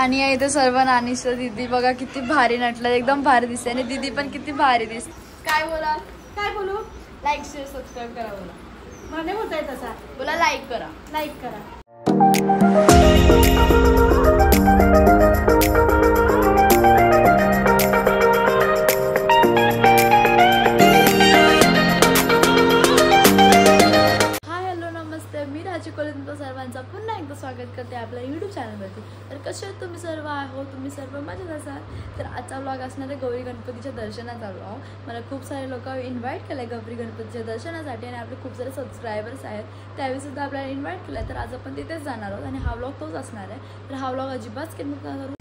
आणि या इथे सर्व नानीशा दीदी बघा किती भारी नटला, एकदम भारी दिसते आणि दीदी पण किती भारी दिसते। काय बोला, काय बोलू? लाईक शेअर सबस्क्राइब करा बोला, माने होत आहे तसा बोला, लाईक करा, लाईक करा। पुन्हा एकदा स्वागत करते आपल्या यूट्यूब चॅनलवरती। तर कसे तुम्ही सर्व आहो, तुम्ही सर्व मजेत असाल। तर आजचा व्लॉग असणार आहे गौरी गणपतीच्या दर्शनाचा व्लॉग। मला खूप सारे लोक इन्व्हाइट केले गौरी गणपतीच्या दर्शनासाठी आणि आपले खूप सारे सबस्क्रायबर्स आहेत त्यावेळीसुद्धा आपल्याला इन्व्हाइट केलं, तर आज आपण तिथेच जाणार आहोत आणि हा व्लॉग तोच असणार आहे। तर हा व्लॉग अजिबात स्किप नका करू।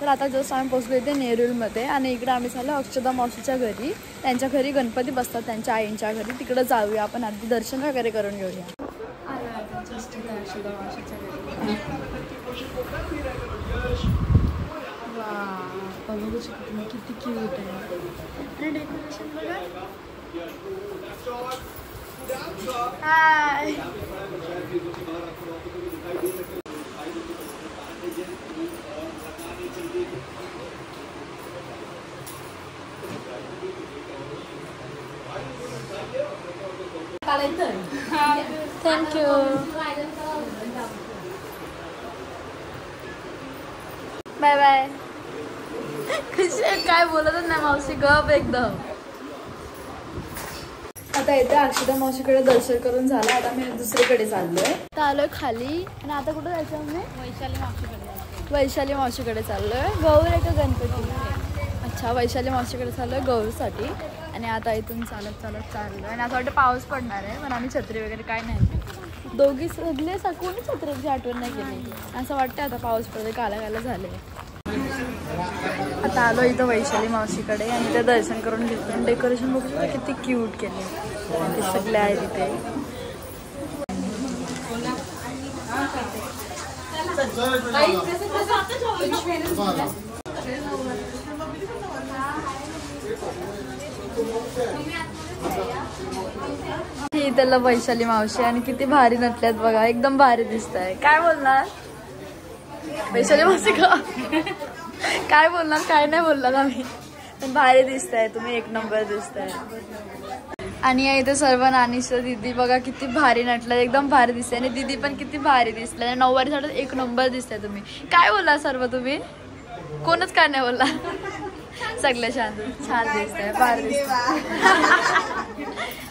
तर आता जस्ट आम्ही पोहोचलो इथे नेरूलमध्ये आणि इकडे आम्ही झालो अक्षदा मावशीच्या घरी, त्यांच्या घरी गणपती बसतात त्यांच्या आईंच्या घरी, तिकडे जाऊया आपण, आधी दर्शन वगैरे करून घेऊया। किती क्यूट आहे डेकोरेशन बघा। Hi thank you. Bye bye. कसे काय बोलत ना मावशी, गप एकदम। आता इथे अक्षदा मावशीकडे दर्शन करून झालं, आता मी दुसरीकडे चाललोय। आता आलोय खाली आणि आता कुठे जायचं आहे? वैशाली मावशीकडे, वैशाली मावशीकडे चाललोय। गौर आहे का गणपती? अच्छा, वैशाली मावशीकडे चाललोय गौरसाठी। आणि आता इथून चालत चालत चाललो आणि असं वाटतं पाऊस पडणार आहे, पण आम्ही छत्री वगैरे काय नाही, दोघी सगळे कोणी छत्रीची आठवण नाही केली। असं वाटतं आता पाऊस पडतोय, काला काला झाले। आता आलो इथं वैशाली मावशीकडे आणि ते दर्शन करून घेतलं आणि डेकोरेशन बघितलं किती क्यूट केले ते सगळे आहे तिथे। ही त्याला वैशाली मावशी आणि किती भारी नटल्यात बघा, एकदम भारी दिसत आहे। काय बोलणार वैशाली मावशी? काय बोलणार? काय नाही बोलणार आम्ही, पण भारी दिसत आहे तुम्ही, एक नंबर दिसत आहे। आणि या इथे सर्व नानीशा दीदी बघा किती भारी नटल्या, एकदम भारी दिसते आणि दीदी पण किती भारी दिसल्या, नऊवारीसाठी एक नंबर दिसताय तुम्ही। काय बोलला सर्व तुम्ही? कोणच काय नाही बोलला, सगळे छान छान दिसतंय, भारी दिसतंय।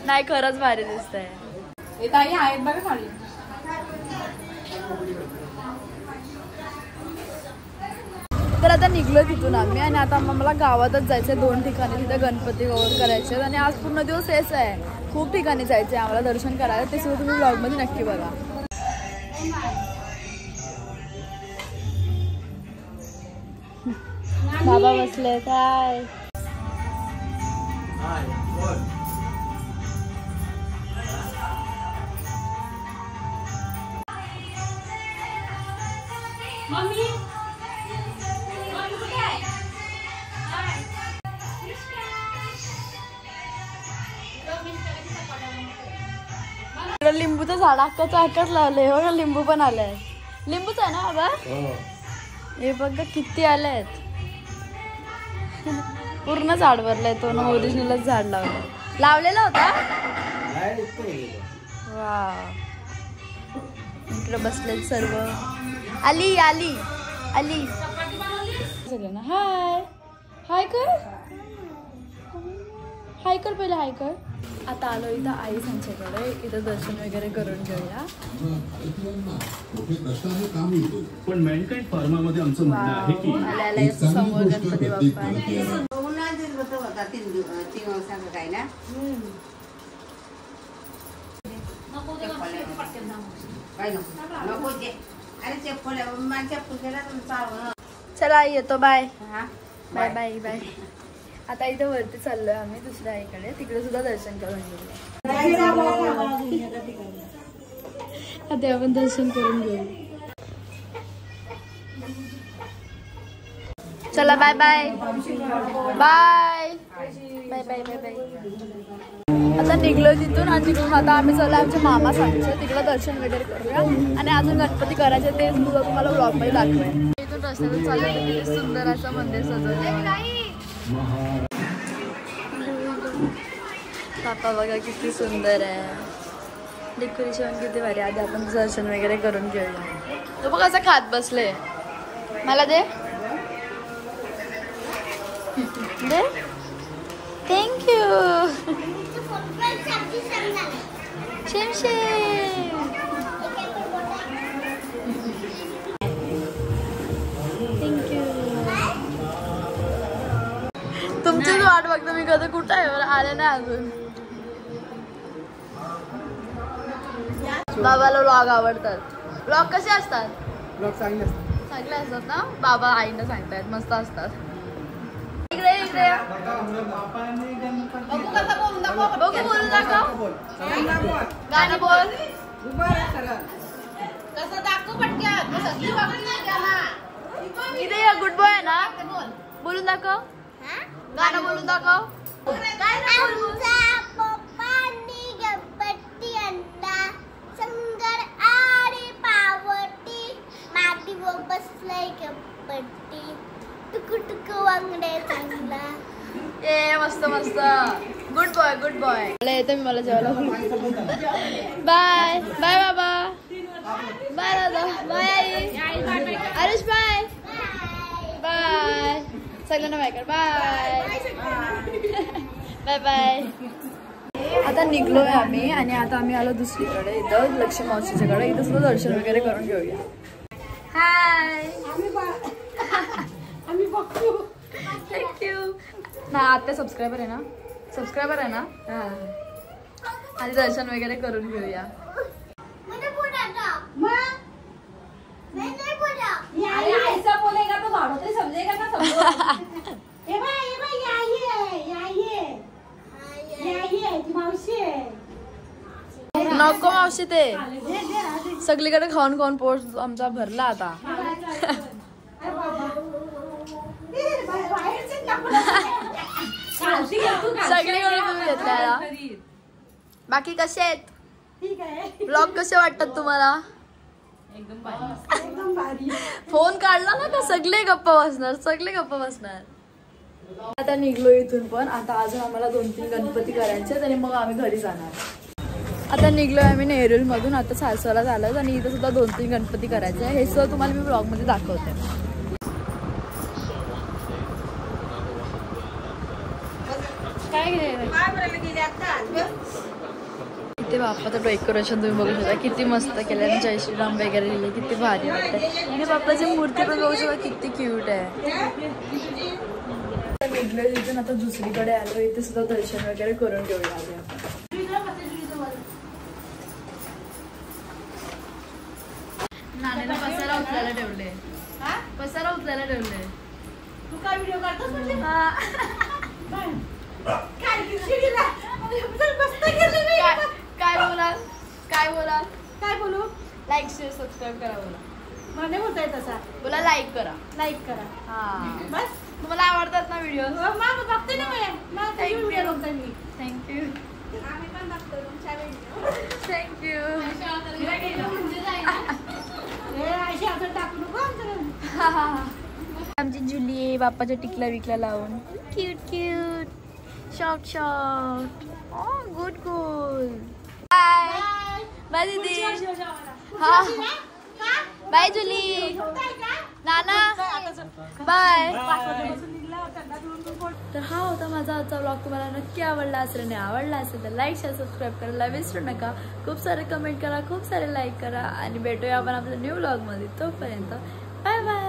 नाही खरंच भारी दिसतंय। तर आता निघलो तिथून आम्ही आणि आता मला गावातच जायचंय, दोन ठिकाणी तिथे गणपती गौर करायचे आणि आज पूर्ण दिवस हेच आहे, खूप ठिकाणी जायचंय आम्हाला दर्शन करायला, ते सुद्धा तुम्ही ब्लॉगमध्ये नक्की बघा। बाबा बसले काय लिंबूचं झाड अक्काच्या अक्काच लावलंय बघा, लिंबू पण आलंय, लिंबूच आहे ना बाबा? हे बघा किती आले, पूर्ण झाड भरलंय तो ना, ओरिजिनलच झाड लावलं, लावलेला होता। वा इकडे बसले सर्व, आली आली आली ना, हाय हाय कर, हाय कर पहिला, हाय कर। आता आलो इथं आई त्यांच्याकडे, इथं दर्शन वगैरे करून घेऊया। पण मेनकाइंड फार्मामध्ये आमचं म्हणणं आहे की आल्याला समोर गणपती बाप्पा होता, तीन वर्षांचा काय ना, चला येतो, बाय बाय बाय बाय। आता इथे वरती चाललोय आम्ही दुसऱ्या आईकडे, तिकडे सुद्धा दर्शन करून घेऊ। आता आपण दर्शन करून घेऊ, चला bye bye bye bye bye bye bye. आता निघलो तिथून आणि तिथून आता आम्ही चाललो आमच्या मामा सांगतो, तिकडे दर्शन वगैरे करूया आणि अजून गणपती करायचे ते तुम्हाला ब्लॉगमध्ये दाखवेन। दर्शन झालं सुंदर असं मंदिर सजवलं। पापा बघा किती सुंदर आहे, डेकोरेशन किती भारी। आधी आपण दर्शन वगैरे करून घेऊया। तो बघ असं खात बसले, मला दे दे। Thank you shame shame. तुमचीच वाट बघतो मी, कधी कुठे आले ना अजून। बाबाला व्लॉग आवडतात। व्लॉग कसे असतात? व्लॉग चांगले असतात, चांगले असतात ना। बाबा आईने सांगतात मस्त असतात। इकडे इकडे बघू कसा बोलू दाखव, बघू बोलू दाखव, गाणं बोल कसं दाखव पटकन। कसं बघू नाही गाणं, इकडे या गुड बॉय ना, बोलून दाखव गाना, बोलून दाखव काय बोलू। पप्पांनी गणपती आणला, संगर आरे पावटी, मातीवर बसलाय गणपती, टुकू टुकू वांगडे चांगला। ए मस्त मस्त, गुड बॉय गुड बॉय। मला येते, मी मला जेवायला बाय बाय बाबा, बाय दादा, बाय आई, आरुष बाय बाय, सगळ्यांना बाय कर, बाय बाय बाय। आता निघलो आहे आम्ही, आणि आता आम्ही आलो दुसरीकडे, इथं लक्ष्मी मावशीच्याकडे। इथं सुद्धा दर्शन वगैरे करून घेऊया। हाय आम्ही बघतो, थँक्यू ना। आता सबस्क्रायबर आहे ना, सबस्क्रायबर आहे ना, हां। आणि दर्शन वगैरे करून घेऊया। नको मावशी, ते सगळीकडे खाऊन खाऊन पोट आमचा भरला आता। सगळीकडे तुम्ही घेतला। बाकी कसे आहेत? ब्लॉग कसे वाटतात तुम्हाला? एकदम भारी। फोन काढला ना का सगळे गप्पा बसणार, सगळे गप्पा बसणार। आता निघलो इथून, पण आता अजून आम्हाला 2-3 गणपती करायचे आणि मग आम्ही घरी जाणार। आता निघलो आम्ही नेरुल मधून, आता सासवला झालं आणि इथं सुद्धा 2-3 गणपती करायचे आहे। हे सुद्धा तुम्हाला मी ब्लॉग मध्ये दाखवते। काय गेले आता ते बाप्पाचं डेकोरेशन तुम्ही बघू शकता किती मस्त केलं, जय श्रीराम वगैरे लिहिले, किती भारी वाटतंय। आणि बाप्पाची मूर्ती पण बघू शकता किती क्यूट आहे। वेगळं इथून आता दुसरीकडे आलो, इथे सुद्धा दर्शन वगैरे करून घेऊया आधी आपण। नाण्याला पसारा उचलायला ठेवले, पसारा उचलायला ठेवले। तू काय व्हिडिओ करतोस म्हटले? काय शिडीला काय बोला, काय बोला, काय बोलू? लाईक शेअर सबस्क्राईब करा बोला, माने होत आहे तसा बोला, लाईक करा, लाईक करा। हां बस, तुम्हाला आवडतात ना व्हिडिओ? मग बघते ना मला, थँक्यू व्हिडिओ बघते मी, थँक्यू। आम्ही पण बघतो तुमच्या व्हिडिओ, थँक्यू। हे अशा आता टाकू नको आमचं। आमची जुली बाप्पाच्या टिकला विकला लावून, cute cute, short short, oh good good. Bye bye दीदी, हाँ बाय जुली नाना, बाय। तर हा होता माझा आजचा व्लॉग, तुम्हाला नक्की आवडला असेल आणि आवडला असेल तर लाईक शेअर सबस्क्राईब करायला विसरू नका। खूप सारे कमेंट करा, खूप सारे लाईक करा, आणि भेटूया आपण आपल्या न्यू व्लॉगमध्ये। तोपर्यंत बाय बाय।